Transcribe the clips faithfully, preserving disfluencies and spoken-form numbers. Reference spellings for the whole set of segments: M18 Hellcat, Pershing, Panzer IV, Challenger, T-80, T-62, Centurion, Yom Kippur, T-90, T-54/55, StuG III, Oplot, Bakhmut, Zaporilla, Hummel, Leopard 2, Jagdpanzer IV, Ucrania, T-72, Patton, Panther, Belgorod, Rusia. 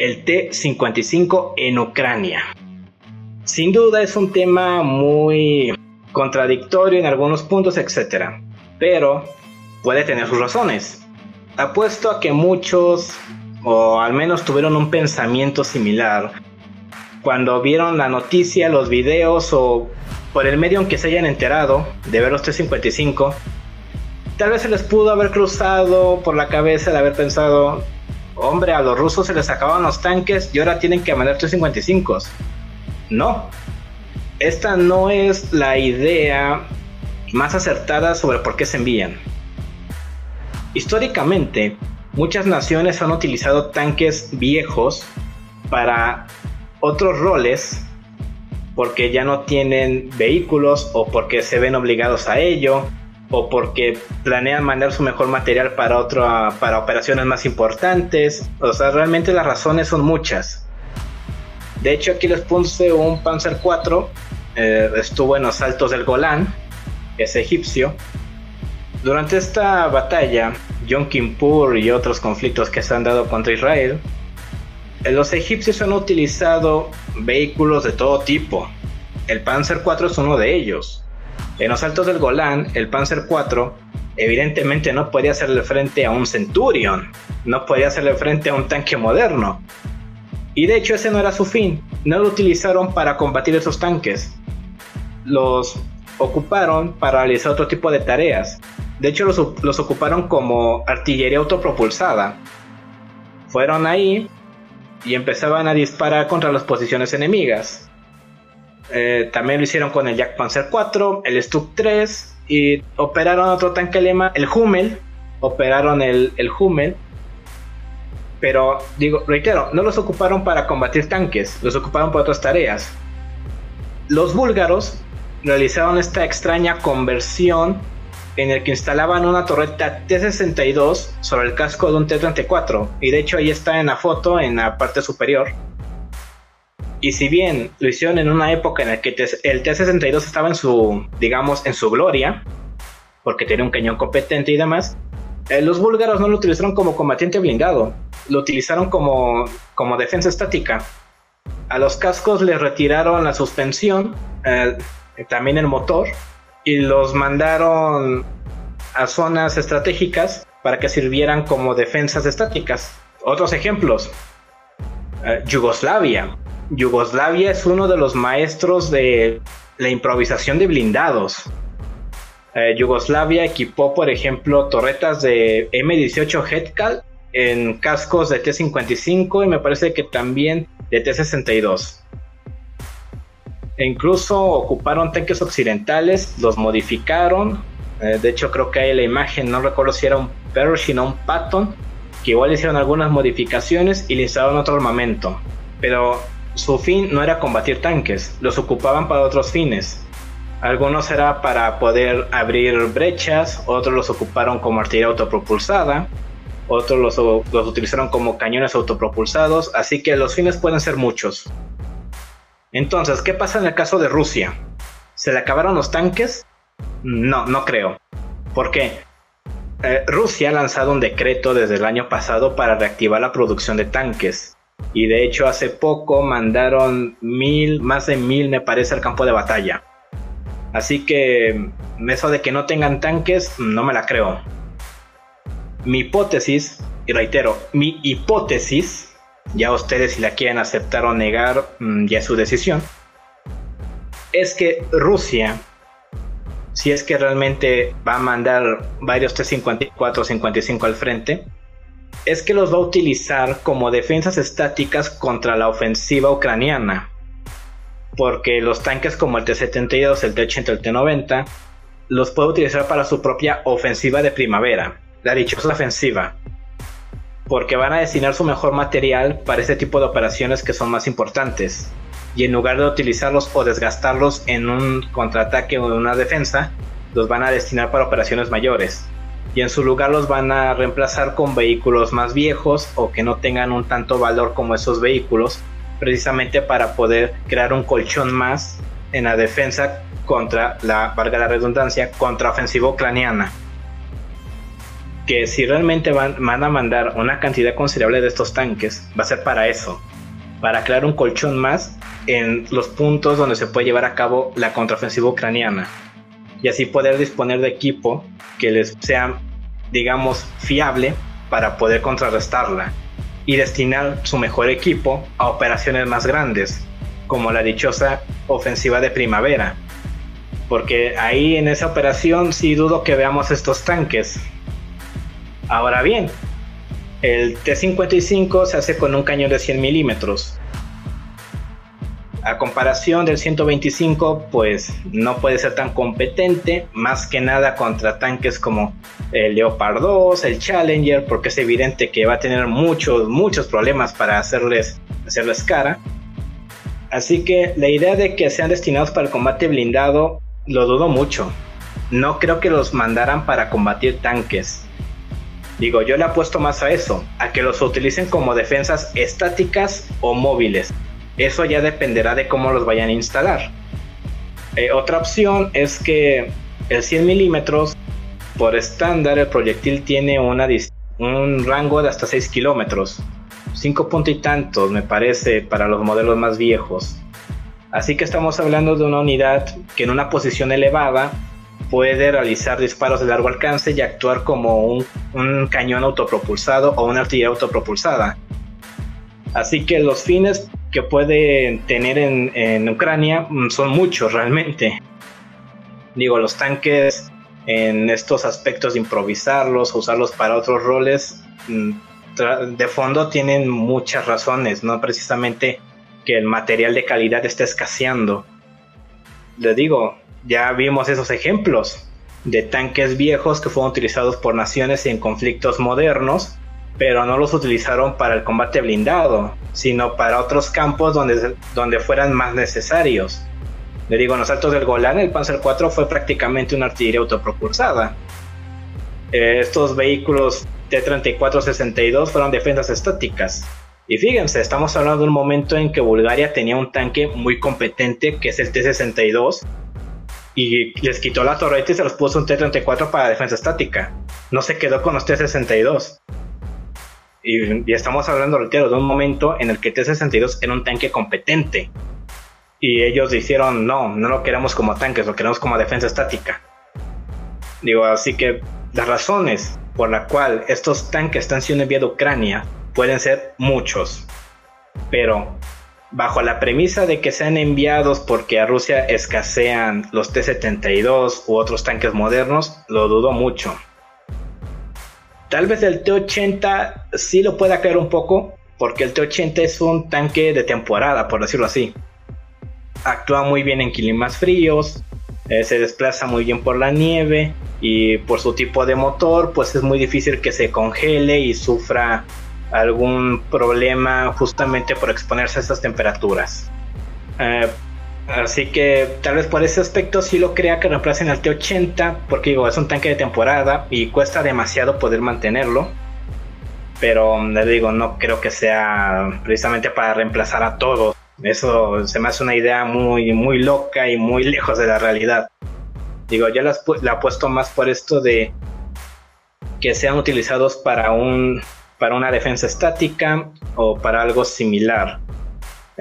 el T cincuenta y cinco en Ucrania. Sin duda es un tema muy contradictorio en algunos puntos, etcétera, pero puede tener sus razones. Apuesto a que muchos, o al menos tuvieron un pensamiento similar, cuando vieron la noticia, los videos o por el medio en que se hayan enterado de ver los T cincuenta y cinco, tal vez se les pudo haber cruzado por la cabeza de haber pensado: hombre, a los rusos se les acababan los tanques y ahora tienen que mandar T cincuenta y cinco. No, esta no es la idea más acertada sobre por qué se envían. Históricamente, muchas naciones han utilizado tanques viejos para otros roles, porque ya no tienen vehículos, o porque se ven obligados a ello, o porque planean mandar su mejor material para, otra, para operaciones más importantes. O sea, realmente las razones son muchas. De hecho, aquí les puse un Panzer cuatro, eh, estuvo en los altos del Golán, es egipcio. Durante esta batalla, Yom Kippur y otros conflictos que se han dado contra Israel, los egipcios han utilizado vehículos de todo tipo. El Panzer cuatro es uno de ellos. En los altos del Golán, el Panzer cuatro evidentemente no podía hacerle frente a un Centurion, no podía hacerle frente a un tanque moderno. Y de hecho ese no era su fin, no lo utilizaron para combatir esos tanques. Los ocuparon para realizar otro tipo de tareas. De hecho los, los ocuparon como artillería autopropulsada. Fueron ahí y empezaban a disparar contra las posiciones enemigas. Eh, también lo hicieron con el Jagdpanzer cuatro, el StuG tres, y operaron otro tanque alemán, el Hummel. Operaron el, el Hummel. Pero, digo, reitero, no los ocuparon para combatir tanques, los ocuparon para otras tareas. Los búlgaros realizaron esta extraña conversión en el que instalaban una torreta T sesenta y dos sobre el casco de un T treinta y cuatro, y de hecho ahí está en la foto, en la parte superior. Y si bien lo hicieron en una época en la que el T sesenta y dos estaba en su, digamos, en su gloria, porque tenía un cañón competente y demás, eh, los búlgaros no lo utilizaron como combatiente blindado, lo utilizaron como, como defensa estática. A los cascos les retiraron la suspensión, eh, también el motor, y los mandaron a zonas estratégicas para que sirvieran como defensas estáticas. Otros ejemplos, eh, Yugoslavia. Yugoslavia es uno de los maestros de la improvisación de blindados. Eh, Yugoslavia equipó, por ejemplo, torretas de M dieciocho Hellcat en cascos de T cincuenta y cinco y me parece que también de T sesenta y dos. E incluso ocuparon tanques occidentales, los modificaron. Eh, de hecho, creo que hay la imagen, no recuerdo si era un Pershing o un Patton, que igual hicieron algunas modificaciones y le instalaron otro armamento. Pero su fin no era combatir tanques, los ocupaban para otros fines. Algunos era para poder abrir brechas, otros los ocuparon como artillería autopropulsada, otros los, los utilizaron como cañones autopropulsados, así que los fines pueden ser muchos. Entonces, ¿qué pasa en el caso de Rusia? ¿Se le acabaron los tanques? No, no creo. ¿Por qué? Eh, Rusia ha lanzado un decreto desde el año pasado para reactivar la producción de tanques. Y de hecho hace poco mandaron mil, más de mil me parece, al campo de batalla. Así que eso de que no tengan tanques, no me la creo. Mi hipótesis, y reitero, mi hipótesis... ya ustedes si la quieren aceptar o negar, ya es su decisión, es que Rusia, si es que realmente va a mandar varios T cincuenta y cuatro cincuenta y cinco al frente, es que los va a utilizar como defensas estáticas contra la ofensiva ucraniana, porque los tanques como el T setenta y dos, el T ochenta, el T noventa los puede utilizar para su propia ofensiva de primavera, la dichosa ofensiva, porque van a destinar su mejor material para este tipo de operaciones que son más importantes, y en lugar de utilizarlos o desgastarlos en un contraataque o en una defensa, los van a destinar para operaciones mayores, y en su lugar los van a reemplazar con vehículos más viejos o que no tengan un tanto valor como esos vehículos, precisamente para poder crear un colchón más en la defensa contra la, valga la redundancia, contraofensiva ucraniana. que si realmente van, van a mandar una cantidad considerable de estos tanques, va a ser para eso, para crear un colchón más en los puntos donde se puede llevar a cabo la contraofensiva ucraniana, y así poder disponer de equipo que les sea, digamos, fiable para poder contrarrestarla, y destinar su mejor equipo a operaciones más grandes, como la dichosa ofensiva de primavera, porque ahí en esa operación sí dudo que veamos estos tanques. Ahora bien, el T cincuenta y cinco se hace con un cañón de cien milímetros. A comparación del ciento veinticinco, pues no puede ser tan competente, más que nada contra tanques como el Leopard dos, el Challenger, porque es evidente que va a tener muchos, muchos problemas para hacerles, hacerles cara. Así que la idea de que sean destinados para el combate blindado, lo dudo mucho. No creo que los mandaran para combatir tanques. Digo, yo le apuesto más a eso, a que los utilicen como defensas estáticas o móviles. Eso ya dependerá de cómo los vayan a instalar. Eh, otra opción es que el cien milímetros, por estándar, el proyectil tiene una un rango de hasta seis kilómetros. cinco punto y tantos, me parece, para los modelos más viejos. Así que estamos hablando de una unidad que en una posición elevada puede realizar disparos de largo alcance y actuar como un, un cañón autopropulsado o una artillería autopropulsada. Así que los fines que puede tener en, en Ucrania son muchos realmente. Digo, los tanques en estos aspectos de improvisarlos, usarlos para otros roles, de fondo tienen muchas razones, no precisamente que el material de calidad esté escaseando. Les digo, ya vimos esos ejemplos de tanques viejos que fueron utilizados por naciones en conflictos modernos, pero no los utilizaron para el combate blindado, sino para otros campos donde, donde fueran más necesarios. Le digo, en los altos del Golán el Panzer cuatro fue prácticamente una artillería autopropulsada. Eh, estos vehículos T treinta y cuatro sesenta y dos fueron defensas estáticas. Y fíjense, estamos hablando de un momento en que Bulgaria tenía un tanque muy competente, que es el T sesenta y dos, y les quitó la torreta y se los puso un T treinta y cuatro para defensa estática. No se quedó con los T sesenta y dos. Y, y estamos hablando, reitero, de un momento en el que T sesenta y dos era un tanque competente, y ellos dijeron, no, no lo queremos como tanques, lo queremos como defensa estática. Digo, así que las razones por las cuales estos tanques están siendo enviados a Ucrania pueden ser muchos, pero bajo la premisa de que sean enviados porque a Rusia escasean los T setenta y dos u otros tanques modernos, lo dudo mucho. Tal vez el T ochenta sí lo pueda creer un poco, porque el T ochenta es un tanque de temporada, por decirlo así. Actúa muy bien en climas fríos, eh, se desplaza muy bien por la nieve, y por su tipo de motor, pues es muy difícil que se congele y sufra algún problema justamente por exponerse a esas temperaturas. Eh, Así que tal vez por ese aspecto sí lo crea que reemplacen al T ochenta, porque digo, es un tanque de temporada y cuesta demasiado poder mantenerlo. Pero les digo, no creo que sea precisamente para reemplazar a todos. Eso se me hace una idea muy, muy loca y muy lejos de la realidad. Digo, yo la apuesto más por esto de que sean utilizados para, un, para una defensa estática o para algo similar.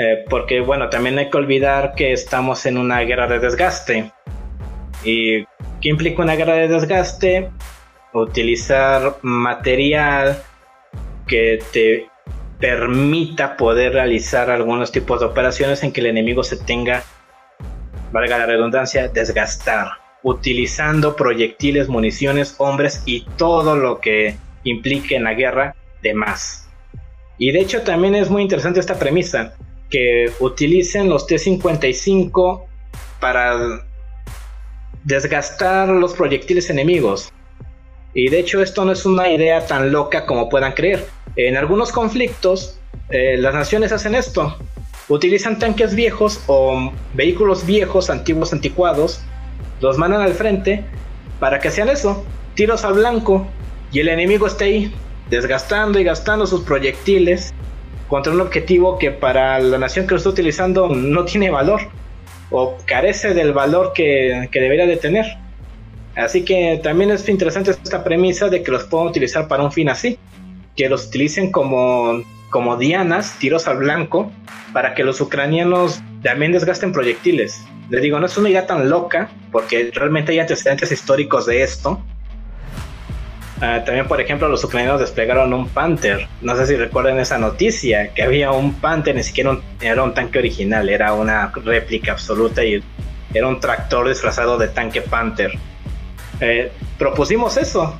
Eh, porque bueno, también hay que olvidar que estamos en una guerra de desgaste. ¿Y qué implica una guerra de desgaste? Utilizar material que te permita poder realizar algunos tipos de operaciones en que el enemigo se tenga, valga la redundancia, desgastar, utilizando proyectiles, municiones, hombres y todo lo que implique en la guerra de más. Y de hecho también es muy interesante esta premisa, que utilicen los T cincuenta y cinco para desgastar los proyectiles enemigos. Y de hecho esto no es una idea tan loca como puedan creer. En algunos conflictos eh, las naciones hacen esto. Utilizan tanques viejos o vehículos viejos, antiguos, anticuados. Los mandan al frente para que sean eso, tiros al blanco. Y el enemigo está ahí desgastando y gastando sus proyectiles contra un objetivo que para la nación que lo está utilizando no tiene valor, o carece del valor que, que debería de tener. Así que también es interesante esta premisa de que los puedan utilizar para un fin así, que los utilicen como, como dianas, tiros al blanco, para que los ucranianos también desgasten proyectiles. Les digo, no es una idea tan loca, porque realmente hay antecedentes históricos de esto. Uh, también, por ejemplo, los ucranianos desplegaron un Panther. No sé si recuerdan esa noticia, que había un Panther, ni siquiera un, era un tanque original, era una réplica absoluta y era un tractor disfrazado de tanque Panther. Eh, propusimos eso,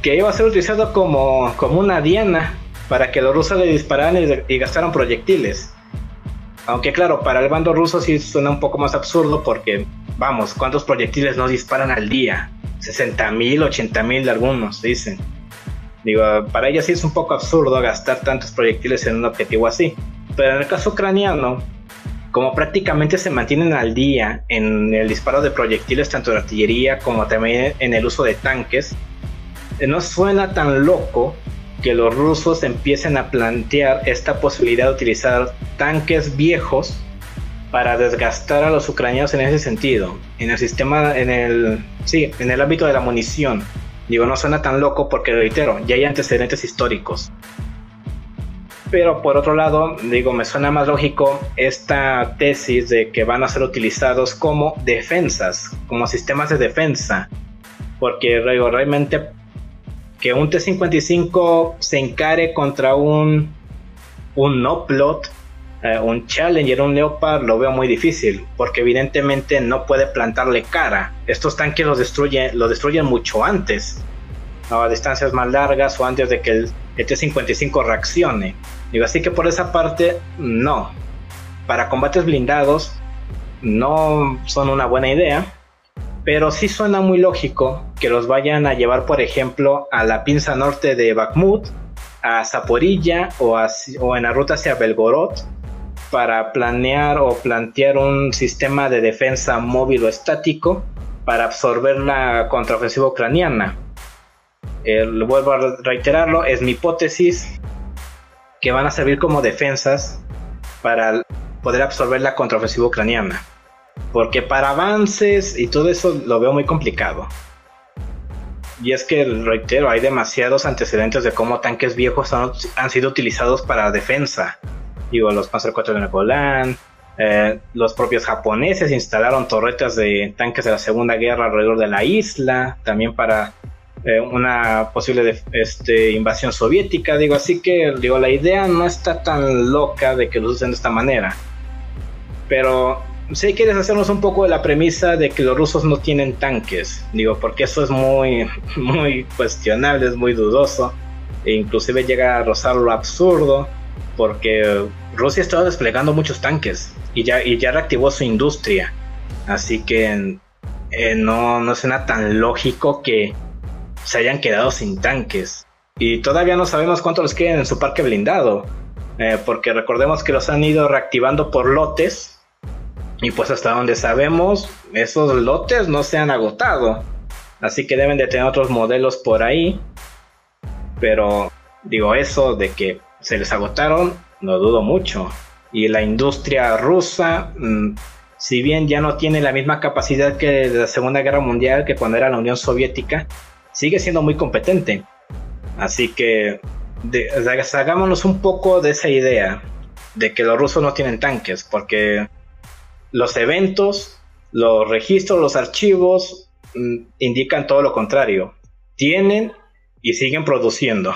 que iba a ser utilizado como, como una diana, para que los rusos le dispararan y, y gastaran proyectiles. Aunque claro, para el bando ruso sí suena un poco más absurdo, porque, vamos, ¿cuántos proyectiles no disparan al día? sesenta mil, ochenta mil de algunos, dicen. Digo, para ella sí es un poco absurdo gastar tantos proyectiles en un objetivo así. Pero en el caso ucraniano, como prácticamente se mantienen al día en el disparo de proyectiles, tanto de artillería como también en el uso de tanques, no suena tan loco que los rusos empiecen a plantear esta posibilidad de utilizar tanques viejos para desgastar a los ucranianos en ese sentido, en el sistema, en el, sí, en el ámbito de la munición. Digo, no suena tan loco porque, reitero, ya hay antecedentes históricos. Pero por otro lado, digo, me suena más lógico esta tesis de que van a ser utilizados como defensas, como sistemas de defensa, porque digo, realmente que un T cincuenta y cinco se encare contra un un Oplot, Uh, un Challenger, un Leopard, lo veo muy difícil, porque evidentemente no puede plantarle cara. Estos tanques los destruyen, los destruyen mucho antes, a distancias más largas o antes de que el T cincuenta y cinco reaccione. Digo, así que por esa parte, no. Para combates blindados, no son una buena idea, pero sí suena muy lógico que los vayan a llevar, por ejemplo, a la pinza norte de Bakhmut, a Zaporilla o, a, o en la ruta hacia Belgorod, para planear o plantear un sistema de defensa móvil o estático para absorber la contraofensiva ucraniana. Eh, vuelvo a reiterarlo, es mi hipótesis que van a servir como defensas para poder absorber la contraofensiva ucraniana, porque para avances y todo eso lo veo muy complicado. Y es que, reitero, hay demasiados antecedentes de cómo tanques viejos han, han sido utilizados para defensa. Digo, los Panzer cuatro de Napoleón, eh, los propios japoneses instalaron torretas de tanques de la Segunda Guerra alrededor de la isla, también para eh, una posible de, este, invasión soviética. Digo, así que digo, la idea no está tan loca de que lo usen de esta manera. Pero sí quieres hacernos un poco de la premisa de que los rusos no tienen tanques, digo, porque eso es muy, muy cuestionable, es muy dudoso, e inclusive llega a rozar lo absurdo, porque Rusia estaba desplegando muchos tanques y ya, y ya reactivó su industria. Así que eh, no, no suena tan lógico que se hayan quedado sin tanques. Y todavía no sabemos cuánto les queden en su parque blindado, eh, porque recordemos que los han ido reactivando por lotes, y pues hasta donde sabemos esos lotes no se han agotado, así que deben de tener otros modelos por ahí. Pero digo, eso de que se les agotaron, no dudo mucho. Y la industria rusa, mmm, si bien ya no tiene la misma capacidad que de la Segunda Guerra Mundial, que cuando era la Unión Soviética, sigue siendo muy competente. Así que de, de, hagámonos un poco de esa idea de que los rusos no tienen tanques, porque los eventos, los registros, los archivos mmm, indican todo lo contrario. Tienen y siguen produciendo.